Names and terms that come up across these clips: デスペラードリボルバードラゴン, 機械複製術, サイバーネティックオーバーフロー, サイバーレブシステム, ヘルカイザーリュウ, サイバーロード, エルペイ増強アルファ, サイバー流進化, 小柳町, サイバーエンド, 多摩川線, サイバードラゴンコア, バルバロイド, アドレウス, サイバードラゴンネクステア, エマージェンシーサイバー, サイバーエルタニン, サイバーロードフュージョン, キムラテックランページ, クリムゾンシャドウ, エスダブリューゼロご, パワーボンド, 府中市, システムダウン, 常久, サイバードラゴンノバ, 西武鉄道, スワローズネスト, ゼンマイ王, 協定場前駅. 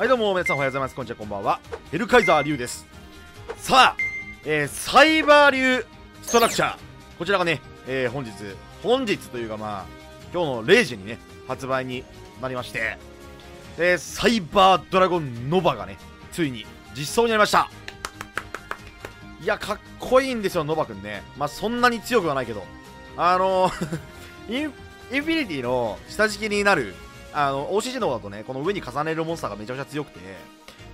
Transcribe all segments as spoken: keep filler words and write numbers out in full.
はいどうも皆さんおはようございます。こんにちは、こんばんは。ヘルカイザーリュウです。さあ、えー、サイバー流ストラクチャー、こちらがね、えー、本日本日というかまあ今日のれいじにね発売になりまして、えー、サイバードラゴンノバがねついに実装になりました。いやかっこいいんですよノバくんね。まあそんなに強くはないけどあのインインフィニティの下敷きになるあの オーシージー の方だとね、この上に重ねるモンスターがめちゃくちゃ強くて、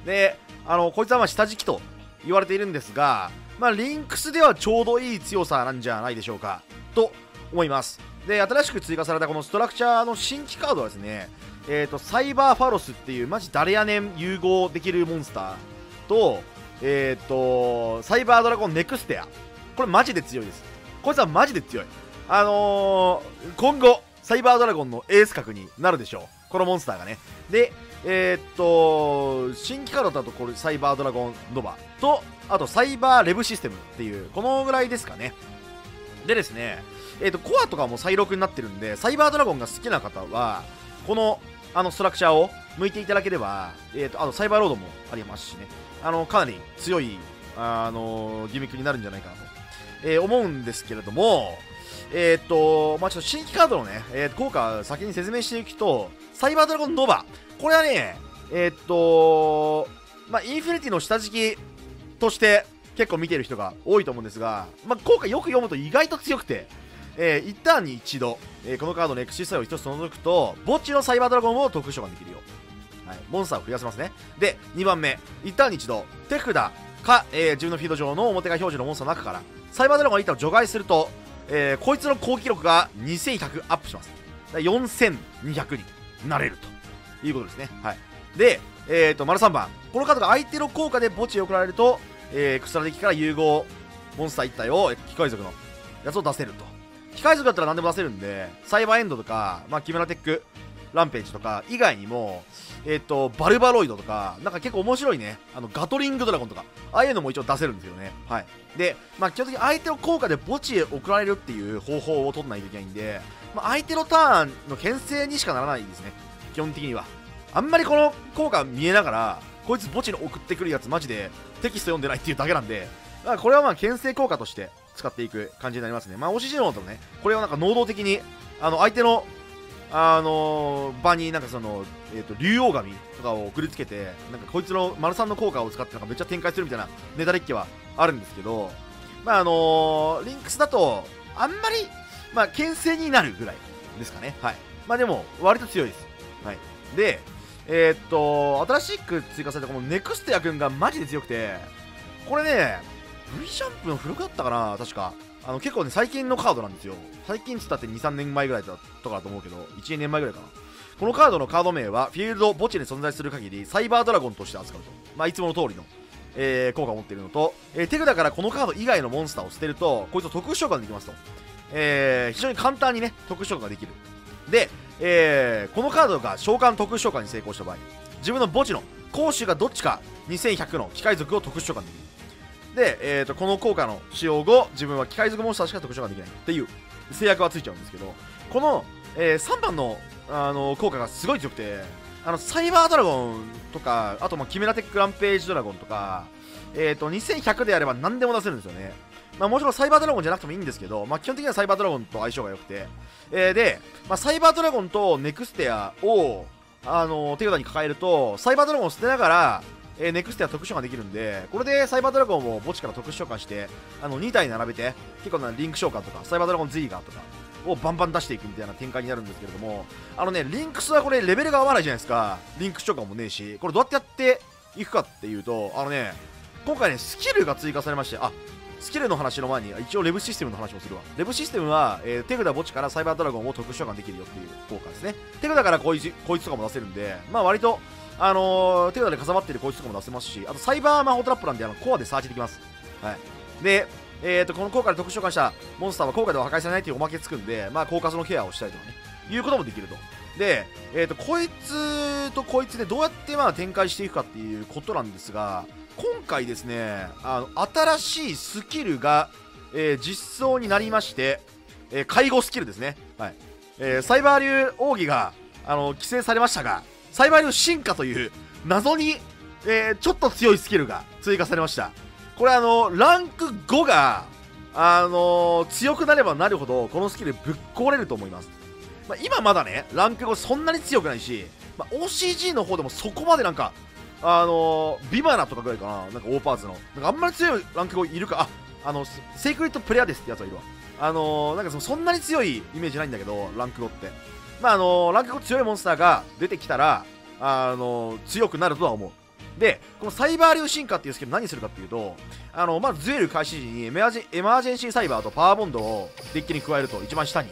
であのこいつはまあ下敷きと言われているんですが、まあ、リンクスではちょうどいい強さなんじゃないでしょうかと思います。で新しく追加されたこのストラクチャーの新規カードはですね、えーとサイバーファロスっていうマジ誰やねん融合できるモンスターと、えーとサイバードラゴンネクステア、これマジで強いです。こいつはマジで強い。あのー、今後サイバードラゴンのエース格になるでしょう、このモンスターがね。で、えー、っと、新規カードだとこれサイバードラゴンノバと、あとサイバーレブシステムっていう、このぐらいですかね。でですね、えー、っと、コアとかも再録になってるんで、サイバードラゴンが好きな方は、この、あの、ストラクチャーを向いていただければ、えー、っと、あとサイバーロードもありますしね、あの、かなり強い、あの、ギミックになるんじゃないかなと、えー、思うんですけれども、えっと、まあ、ちょっと新規カードのね、えー、効果先に説明していくと、サイバードラゴンノバ、これはね、えー、っと、まあ、インフィニティの下敷きとして結構見てる人が多いと思うんですが、まあ、効果よく読むと意外と強くて、えー、いちターンにいちど、えー、このカードのエクシス作用をひとつ除くと、墓地のサイバードラゴンを特殊召喚できるよ。はい、モンスターを増やせますね。で、にばんめ、いちターンにいちど、手札か、えー、自分のフィード上の表が表示のモンスターの中から、サイバードラゴンがいちターンを除外すると、えー、こいつの攻撃力がにせんひゃくアップします。よんせんにひゃくになれるということですね。はい、で、えー、と丸さんばん、このカードが相手の効果で墓地へ送られると、えー、クスラデッキから融合モンスターいち体を機械族のやつを出せると。機械族だったら何でも出せるんで、サイバーエンドとか、まあ、キムラテックランページとか以外にも、えー、とバルバロイドとか、なんか結構面白いね、あのガトリングドラゴンとか、ああいうのも一応出せるんですよね。はい、で、まあ、基本的に相手の効果で墓地へ送られるっていう方法を取らないといけないんで、まあ、相手のターンの牽制にしかならないですね、基本的には。あんまりこの効果見えながら、こいつ墓地に送ってくるやつ、マジでテキスト読んでないっていうだけなんで、まあ、これはまあ牽制効果として使っていく感じになりますね。まあ、オーシージー の方ともね、これをなんか能動的にあの相手のあのー、場になんかその、えー、と竜王神とかを送りつけて、なんかこいつの丸さんの効果を使ってなんかめっちゃ展開するみたいなネタデッキはあるんですけど、まああのー、リンクスだとあんまり、まあ、牽制になるぐらいですかね。はい、まあでも割と強いです。はいで、えー、っと新しく追加されたこのネクステア君がマジで強くて、これね V ジャンプの付録だったかな確か。あの結構ね最近のカードなんですよ。最近っつったってにさんねんまえぐらいだとかだと思うけど、いちねんまえぐらいかな。このカードのカード名はフィールド墓地に存在する限りサイバードラゴンとして扱うと、まあいつもの通りの、えー、効果を持っているのと、えー、手札からこのカード以外のモンスターを捨てるとこいつを特殊召喚できますと、えー、非常に簡単にね特殊召喚ができる。で、えー、このカードが召喚特殊召喚に成功した場合、自分の墓地の攻守がどっちかにせんひゃくの機械族を特殊召喚できる。で、えー、とこの効果の使用後、自分は機械族モンスターしか特殊ができないっていう制約はついちゃうんですけど、この、えー、さんばんの、あのー、効果がすごい強くて、あのサイバードラゴンとか、あと、まあ、キメラテックランページドラゴンとか、えー、とにせんひゃくであれば何でも出せるんですよね。まあ、もちろんサイバードラゴンじゃなくてもいいんですけど、まあ、基本的にはサイバードラゴンと相性が良くて、えー、で、まあ、サイバードラゴンとネクステアを、あのー、手札に抱えると、サイバードラゴンを捨てながら、えー、ネクステは特殊召喚ができるんで、これでサイバードラゴンを墓地から特殊召喚してあのに体並べて、結構なリンク召喚とかサイバードラゴンズイガーとかをバンバン出していくみたいな展開になるんですけれども、あのねリンクスはこれレベルが合わないじゃないですか。リンク召喚もねえし、これどうやってやっていくかっていうと、あのね今回ねスキルが追加されまして、あスキルの話の前に一応レブシステムの話もするわ。レブシステムは、えー、手札墓地からサイバードラゴンを特殊召喚できるよっていう効果ですね。手札からこいつ、こいつとかも出せるんで、まあ割とあのー、手札でかさばってるこいつとかも出せますし、あとサイバー魔法トラップなんであのコアでサーチできます。はいで、えー、とこの効果で特殊召喚したモンスターは効果では破壊されないというおまけつくんで、まあ効果そのケアをしたりとかねいうこともできると。で、えー、とこいつとこいつでどうやってまあ展開していくかっていうことなんですが、今回ですねあの新しいスキルが、えー、実装になりまして、えー、介護スキルですね。はい、えー、サイバー流奥義があの規制されましたが、サイバー流進化という謎に、えー、ちょっと強いスキルが追加されました。これあのランクごが、あのー、強くなればなるほどこのスキルぶっ壊れると思います。まあ、今まだねランクごそんなに強くないし、まあ、オーシージー の方でもそこまでなんかあのー、ビバナとかぐらいかな、なんかオーパーツのなんかあんまり強いランクごいるか、ああのセイクリットプレアですってやつはいるわ。あのー、なんか そ, そんなに強いイメージないんだけどランクごって、まああのー、ランクご強いモンスターが出てきたら、あのー、強くなるとは思う。で、このサイバー流進化っていうスキル何するかっていうと、あのまず、あ、デュエル開始時にエマージェンシーサイバーとパワーボンドをデッキに加えると一番下に。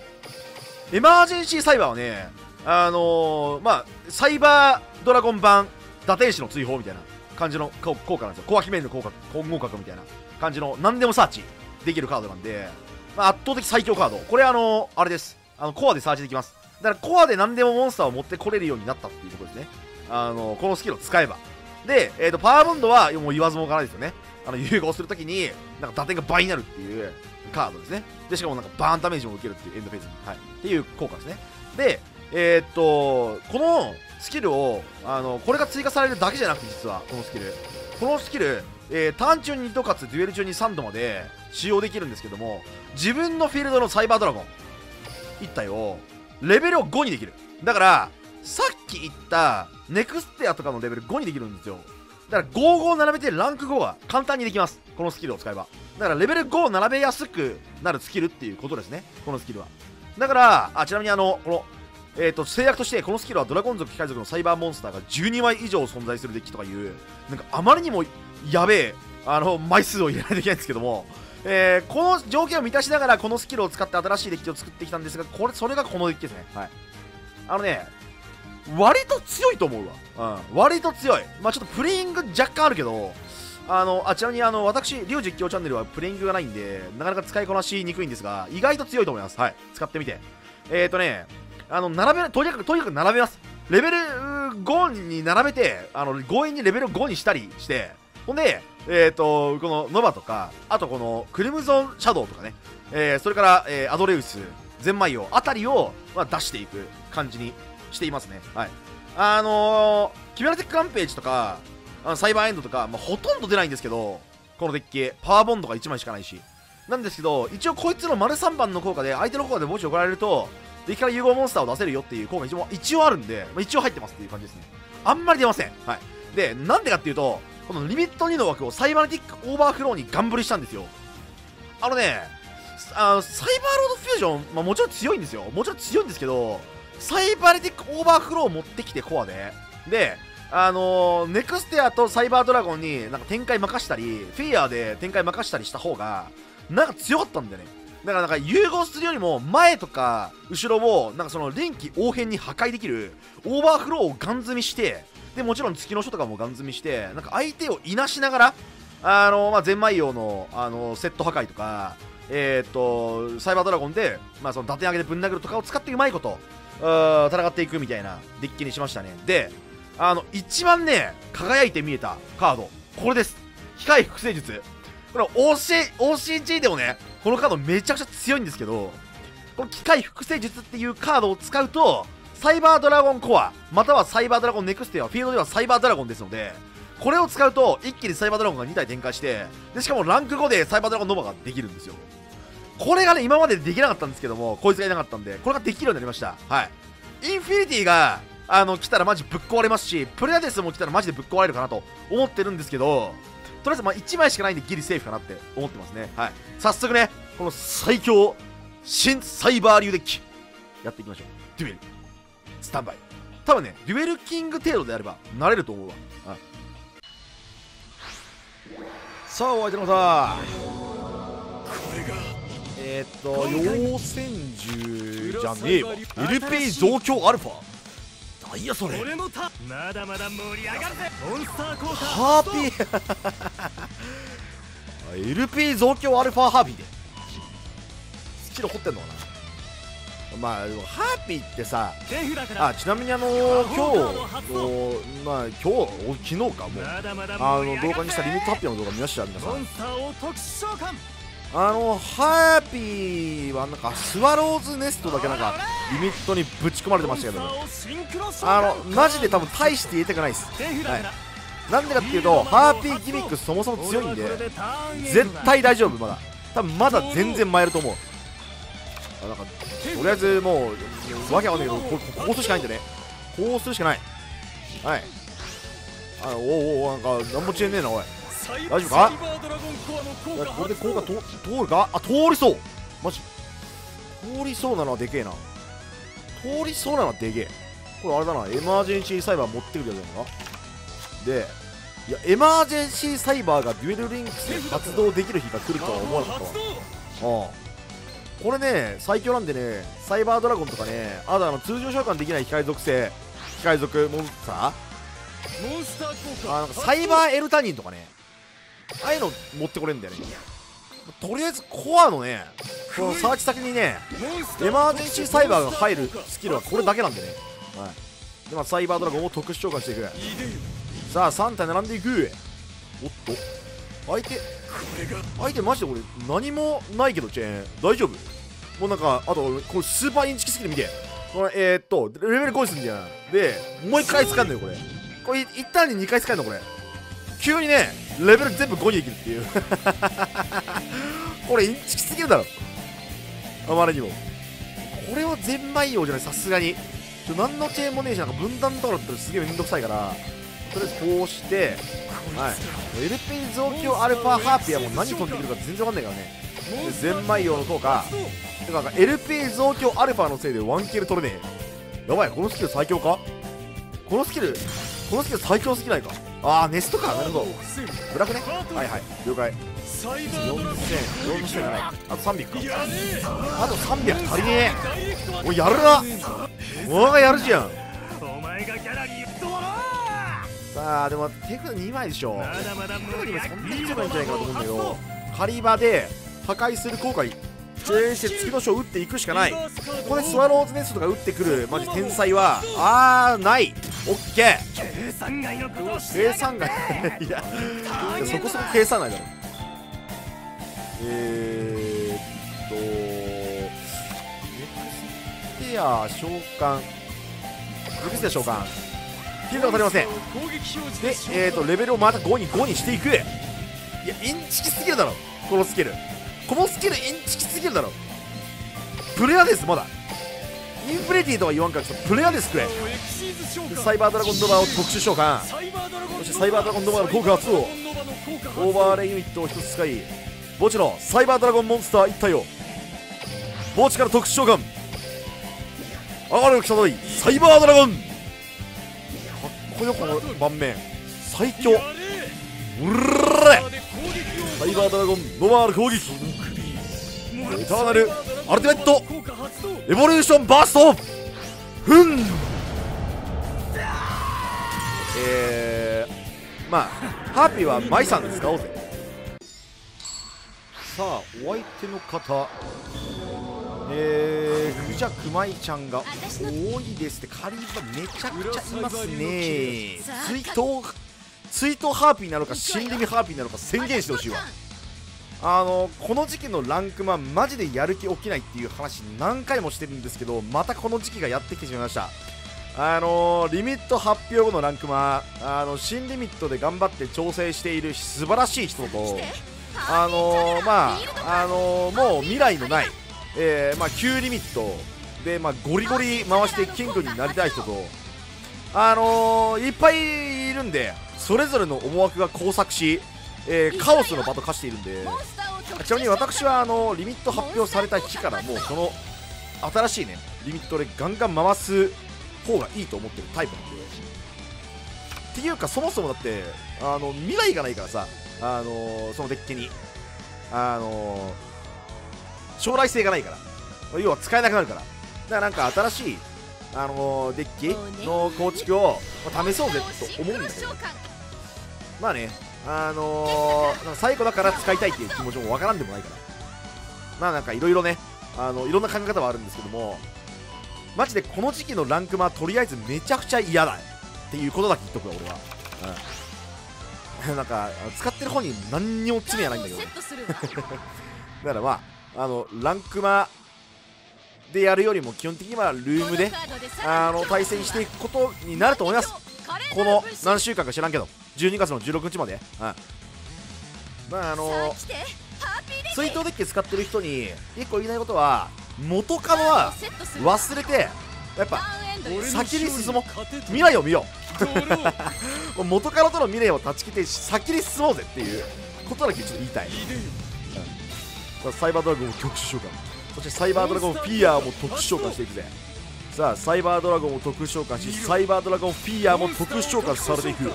エマージェンシーサイバーはね、あのー、まあ、サイバードラゴン版堕天使の追放みたいな感じの効果なんですよ。コアヒメンの効果、混合角みたいな感じの何でもサーチできるカードなんで、まあ、圧倒的最強カード。これあのー、あれです。あのコアでサーチできます。だからコアで何でもモンスターを持ってこれるようになったっていうことですね。あのー、このスキルを使えば。で、えー、とパワーボンドはもう言わずもがないですよね。あの融合するときになんか打点が倍になるっていうカードですね。でしかもなんかバーンダメージも受けるっていうエンドフェーズに、はい、っていう効果ですね。で、えー、っとこのスキルをあのこれが追加されるだけじゃなくて、実はこのスキルこのスキル、えー、ターン中ににどかつデュエル中にさんどまで使用できるんですけども、自分のフィールドのサイバードラゴンいち体をレベルをごにできる。だからさっき言ったネクステアとかのレベルごにできるんですよ。だからご、ごを並べてランクごは簡単にできます、このスキルを使えば。だからレベルごを並べやすくなるスキルっていうことですね、このスキルは。だからあちなみにあのこの、えー、と制約として、このスキルはドラゴン族機械族のサイバーモンスターがじゅうにまい以上存在するデッキとかいう、なんかあまりにもやべえあの枚数を入れないといけないんですけども、えー、この条件を満たしながらこのスキルを使って新しいデッキを作ってきたんですが、これそれがこのデッキですね。はい、あのね割と強いと思うわ。うん、割と強い。まあちょっとプレイング若干あるけど、あの、あちなみにあの、私、リュウ実況チャンネルはプレイングがないんで、なかなか使いこなしにくいんですが、意外と強いと思います。はい。使ってみて。えーとね、あの、並べ、とにかく、とにかく並べます。レベルごに並べて、あの、強引にレベルごにしたりして、ほんで、えーと、このノバとか、あとこの、クリムゾンシャドウとかね、えー、それから、えー、アドレウス、ゼンマイオあたりを、まあ、出していく感じにしていますね。はい、あのー、キメラテックランページとかあのサイバーエンドとか、まあ、ほとんど出ないんですけど、このデッキパワーボンドがいちまいしかないしなんですけど、一応こいつの丸さんばんの効果で相手の効果で墓地を送られるとデッキから融合モンスターを出せるよっていう効果一応一応あるんで、まあ、一応入ってますっていう感じですね。あんまり出ません。はい、でなんでかっていうと、このリミットにの枠をサイバーネティックオーバーフローにガンブリしたんですよ。あのねあのサイバーロードフュージョン、まあ、もちろん強いんですよもちろん強いんですけど、サイバーネティックオーバーフローを持ってきてコアで、で、あのー、ネクステアとサイバードラゴンになんか展開任したり、フィアーで展開任したりした方が、なんか強かったんだよね。だからなんか融合するよりも前とか後ろを、なんかその臨機応変に破壊できるオーバーフローをガン積みして、で、もちろん月の書とかもガン積みして、なんか相手をいなしながら、あのー、まあ、ゼンマイ用の、あのー、セット破壊とか、えーっと、サイバードラゴンで、まあ、その打点上げでぶん殴るとかを使ってうまいこと、戦っていくみたいなデッキにしましたね。で、あの一番ね輝いて見えたカード、これです。機械複製術。これ オーシージー でもねこのカードめちゃくちゃ強いんですけど、この機械複製術っていうカードを使うとサイバードラゴンコアまたはサイバードラゴンネクストやフィールドではサイバードラゴンですので、これを使うと一気にサイバードラゴンがに体展開して、でしかもランクごでサイバードラゴンノバができるんですよ。これがね今までできなかったんですけども、こいつがいなかったんでこれができるようになりました。はい、インフィニティがあの来たらマジぶっ壊れますし、プレアデスも来たらマジでぶっ壊れるかなと思ってるんですけど、とりあえずまあいちまいしかないんでギリセーフかなって思ってますね。はい、早速ねこの最強新サイバー流デッキやっていきましょう。デュエルスタンバイ、多分ねデュエルキング程度であれば慣れると思うわ。はい、さあお相手のさえーっと妖戦獣じゃねえわ。エルペイ増強アルファ何やそれ。まだまだ盛り上がるぜモンスターコーターハービーエルペイ増強アルファハービーでスキル掘ってんのかな。まあハービーってさあ、ちなみにあのー、今日のまあ今日昨日かもうあの動画にしたリミット発表の動画見ました皆さん。あのハーピーはなんかスワローズネストだけなんかリミットにぶち込まれてましたけど、あのマジで多分大して言いたくないです。はい、なんでかっていうとハーピーギミックそもそも強いんで絶対大丈夫。まだ多分まだ全然参ると思う。あ、なんかとりあえずもうわけわかんないけど、ここうするしかないんだね。こうするしかない。はい、あ、おおお、なんか何も遅延ねえなおい。大丈夫か？これで効果通るか？あ、通りそう。マジ通りそうなのはでけえな。通りそうなのはでけえ。これあれだな、エマージェンシーサイバー持ってくるやつだな。で、いや、エマージェンシーサイバーがデュエルリンクスで発動できる日が来るとは思わなかったわ。ああ、これね、最強なんでね、サイバードラゴンとかね、あとあの通常召喚できない機械属性、機械属モンスター、あ、なんかサイバーエルタニンとかね、ああいうの持ってこれんだよね。とりあえずコアのね、このサーチ先にね、エマージェンシーサイバーが入るスキルはこれだけなんでね。はい、で、まあ、サイバードラゴンを特殊召喚していく。さあ、さん体並んでいく。おっと、相手相手マジでこれ何もないけど、チェーン大丈夫？もうなんか、あとこれスーパーインチキスキル見て、これえー、っとレベルごにするんじゃん。でもういっかい使うのよこれ。これ一旦ににかい使えるのこれ。急にねレベル全部ごにできるっていう。これインチキすぎるだろあまりにも。これはゼンマイ王じゃないさすがに。ちょ、何のチェーンもねえし、なんか分断とかだったらすげえめんどくさいから、とりあえずこうして、はい、エルピー 増強アルファハーピーはもう何飛んでくるか全然わかんないからね。ゼンマイ王の効果てか エルピー 増強アルファのせいでワンキル取れねえ。やばい、このスキル最強か。このスキルこのスキル最強すぎないか。ああ、ネストか。なるほど、ブラックね。はいはい、了解。よんせんよんせんじゃない、あとさんびゃくか。あとさんびゃく足りねえ。おい、やるなお前がやるじゃん。さあ、でも手札にまいでしょ。手札にまいそんなに強くないんじゃないかなと思うんだけど、狩り場で破壊する効果にチェーンして次の章打っていくしかない。ここでスワローズネストとか打ってくるマジ天才はあーない。オッケー、計算外のことをしやがって。いや、そこそこ計算外だろ。えーっとネクステア召喚、ネクステア召喚ヒールが足りません。で、えーっとレベルをまたごにごにしていく。いや、インチキすぎるだろこのスキル。このスキルインチキすぎるだろ。プレアです。まだインフレティとは言わんからプレアですくれ。サイバードラゴンドバーを特殊召喚、そしてサイバードラゴンドバーの効果発動、オーバーレイユニットをひとつ使い、墓地のサイバードラゴンモンスターいっ体を墓地から特殊召喚。あれを来たといサイバードラゴン、かっこよこの盤面最強。うれサイバードラゴンノバール攻撃、エターナルアルティメットエボリューションバースト。ふん、えー、まあハッピーはマイさんで使おうぜ。さあ、お相手の方、えー、クジャクマイちゃんが多いですって。カリバめちゃくちゃいますね。追悼ツイートハーピーなのか新リミハーピーなのか宣言してほしいわ。あのこの時期のランクマンマジでやる気起きないっていう話何回もしてるんですけど、またこの時期がやってきてしまいました。あのリミット発表後のランクマン、あの新リミットで頑張って調整している素晴らしい人と、あのまああのもう未来のない、えーまあ、旧リミットで、まあ、ゴリゴリ回してキングになりたい人と、あのいっぱいいるんで、それぞれの思惑が交錯し、えー、カオスの場と化しているんで。ちなみに私はあのリミット発表された日からもうこの新しいねリミットでガンガン回す方がいいと思ってるタイプなんで。っていうかそもそもだってあの未来がないからさ、あのー、そのデッキにあのー、将来性がないから、要は使えなくなるから。だからなんか新しいあのー、デッキの構築を試そうぜと思うんですけど、まあね、あのー、最後だから使いたいっていう気持ちもわからんでもないから、まあなんかいろいろね、あのいろんな考え方はあるんですけども、マジでこの時期のランクマとりあえずめちゃくちゃ嫌だっていうことだけ言っとくわ俺は、うん、なんか使ってる方に何にも罪はないんだけど。だからまあ、あのランクマでやるよりも基本的にはルームであの対戦していくことになると思います。この何週間か知らんけどじゅうにがつのじゅうろくにちまで、うん、まああの水筒デッキ使ってる人に一個言いたいことは、元カノは忘れてやっぱ先に進もう、未来を見よう元カノとの未来を断ち切って先に進もうぜっていうことだけちょっと言いたい、うん、サイバードラゴンを局所召喚、そしてサイバードラゴンフィアーも特殊召喚していくぜ。さあサイバードラゴンを特殊召喚し、サイバードラゴンフィアーも特殊召喚されていく。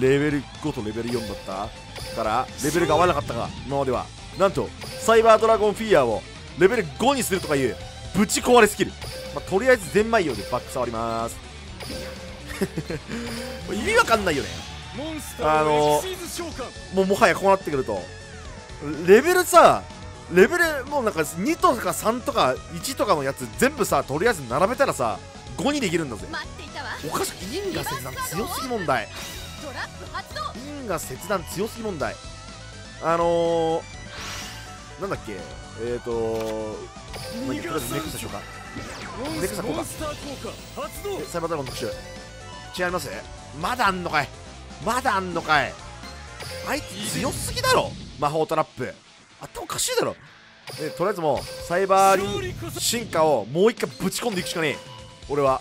レベルごとレベルよんだったからレベルが合わなかったか今までは、なんとサイバードラゴンフィアーをレベルごにするとかいうぶち壊れスキル、まあ、とりあえずゼンマイ用でバック触りまーす意味わかんないよね。あのもうもはやこうなってくるとレベルさ、レベルもうなんかにとかさんとかいちとかのやつ全部さ、とりあえず並べたらさごにできるんだぜ。おかしい、因果切断強すぎ問題、因果切断強すぎ問題、あのー、なんだっけえっ、ー、とまあとりあえずネクスでしょうか、ネクス効果サイバードラゴン特集違います、まだあんのかい、まだあんのかい、あいつ強すぎだろ、魔法トラップ頭おかしいだろ。えとりあえずもうサイバーに進化をもう一回ぶち込んでいくしかねえ。俺は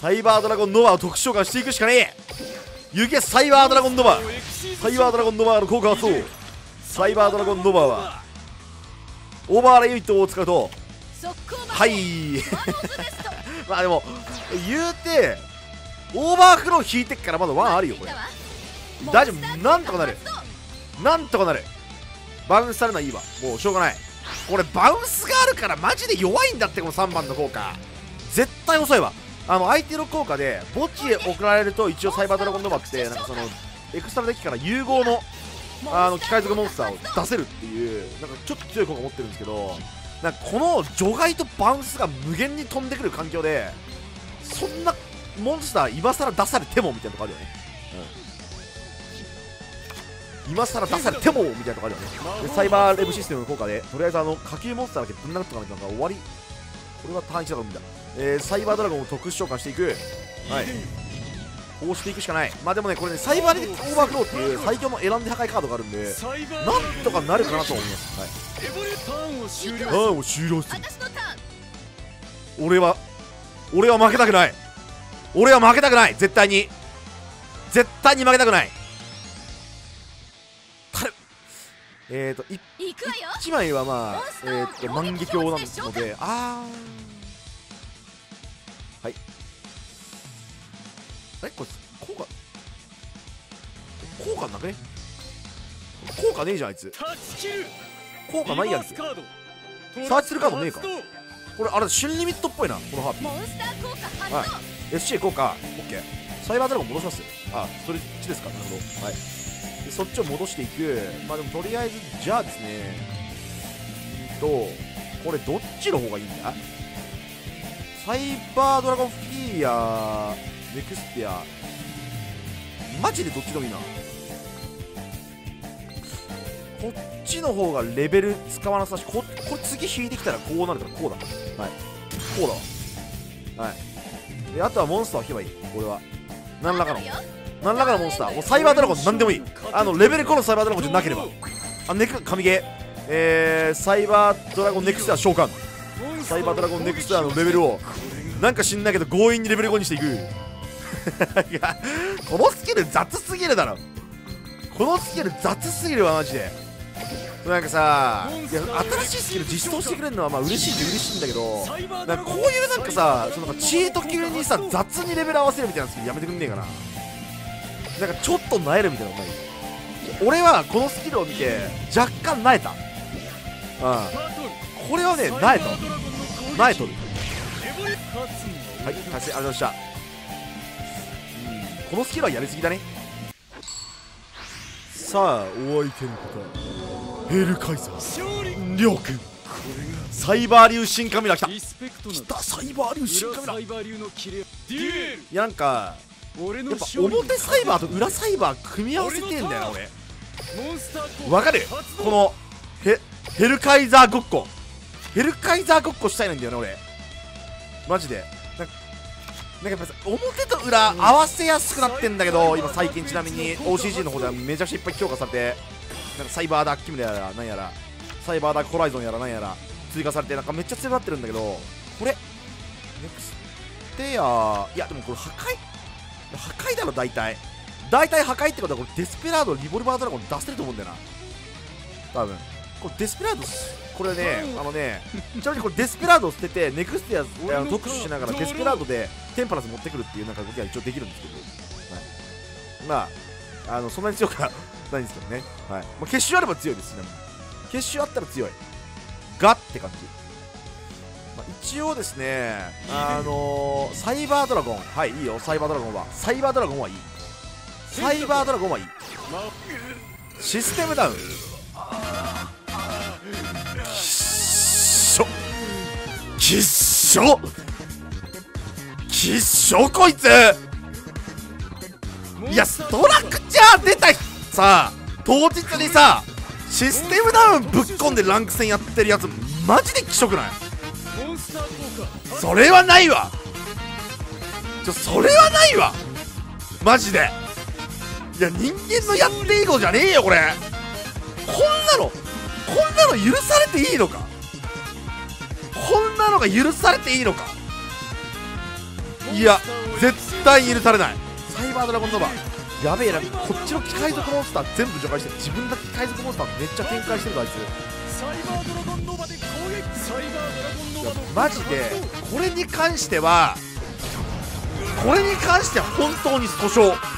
サイバードラゴンノヴァを特殊召喚していくしかねえ。行けサイバードラゴンノヴァ、サイバードラゴンノヴァの効果発動。サイバードラゴンノヴァはオーバーレイトを使うとはいまあでも言うてオーバーフロー引いてっからまだワンあるよこれ、大丈夫、なんとかなる、なんとかなる。バウンスされないいわ、もうしょうがない。これバウンスがあるからマジで弱いんだって、このさんばんの効果絶対遅いわ。あの相手の効果で墓地へ送られると、一応サイバードラゴンノヴァってなんかそのエクストラデッキから融合のあの機械族モンスターを出せるっていうなんかちょっと強い効果持ってるんですけど、なんかこの除外とバウンスが無限に飛んでくる環境でそんなモンスター今更出されてもみたいなとこあるよね、うん、今更出されてもみたいなとこあるよね。でサイバーレブシステムの効果でとりあえずあの火球モンスターだけぶん殴っとかないとなんか終わり、これは単一だからみたいな、えー、サイバードラゴンを特殊召喚していく、はい、こうしていくしかない。まあでもねこれねサイバーレブオーバーフローっていう最強の選んで破壊カードがあるんでなんとかなるかなと思います。はいターンを終了ターンを終了する。俺は俺は負けたくない、俺は負けたくない、絶対に絶対に負けたくない。えーといちまいはまあえーと万華鏡なので、あーはいあれこれ効果効果なくね、効果ねえじゃんあいつ、効果ないやんけ、サーチするカードねえかこれ、あれ瞬リミットっぽいなこのハーピー、はい エスシー 効果 OK、 サイバードラゴン戻します。あそれいちですか、なるほど、はい、そっちを戻していく。まあでもとりあえずじゃあですね、とこれどっちの方がいいんだ、サイバードラゴンフィアーネクスティアマジでどっちでもいいな、こっちの方がレベル使わなさし、 こ, これ次引いてきたらこうなるからこうだ、はいこうだわ、はい、であとはモンスターを引けばいい、これは何らかの何らかのモンスター、もうサイバードラゴンなんでもいい、あのレベルごのサイバードラゴンじゃなければ、あネク神ゲー、えー、サイバードラゴンネクスター召喚、サイバードラゴンネクスターのレベルをなんか知んないけど強引にレベルごにしていくいやこのスキル雑すぎるだろ、このスキル雑すぎるわマジで。なんかさ、いや新しいスキル実装してくれるのはまあ嬉しいって嬉しいんだけど、なんかこういうなんかさそのチート級にさ雑にレベル合わせるみたいなスキルやめてくんねえかな、なんかちょっと萎えるみたいなのない。俺はこのスキルを見て若干萎えた、うん、これはね萎えた萎えとる、はい完成ありがとうございました。うんこのスキルはやりすぎだね。さあお相手の方ヘルカイザーりょうくん、サイバー流進化ミラー来た来た、サイバー流進化ミラー、いやなんかやっぱ表サイバーと裏サイバー組み合わせてんだよな俺、わかるこのヘ、ヘルカイザーごっこ。ヘルカイザーごっこしたいなんだよね、俺。マジで。なんか、なんかやっぱさ、表と裏合わせやすくなってんだけど、今最近ちなみに オーシージー の方ではめちゃくちゃいっぱい強化されて、なんかサイバーダークキムラやら、なんやら、サイバーダークホライゾンやら、なんやら、追加されて、なんかめっちゃ強くなってるんだけど、これ、ネクステア、いや、でもこれ破壊、破壊だろ、大体。大体破壊ってことはこれデスペラードリボルバードラゴン出せると思うんだよな多分。これデスペラードこれねあのねちなみにこれデスペラードを捨ててネクスティアあの特殊しながらデスペラードでテンパラス持ってくるっていうなんか動きは一応できるんですけど、はい、まああのそんなに強くはないんですけどね、はい、まあ、結集あれば強いですね。結集あったら強いがって感じ、まあ、一応ですねあのー、サイバードラゴンはいいいよ。サイバードラゴンはサイバードラゴンはいいサイバードラゴンはいい。システムダウン。きっしょ。きっしょ。きっしょこいつ。いやストラクチャー出たさあ当日にさシステムダウンぶっ込んでランク戦やってるやつマジできしょくない？それはないわ。ちょそれはないわ。マジで。いや人間のやっていいことじゃねえよこれ。こんなのこんなの許されていいのか。こんなのが許されていいのか。いや絶対許されない。サイバードラゴンノバやべえな。こっちの機械族モンスター全部除外して自分だけ機械族モンスターめっちゃ展開してるぞあいつ。サイバードラゴンノバで攻撃。サイバードラゴンノバのマジでこれに関してはこれに関しては本当に訴訟。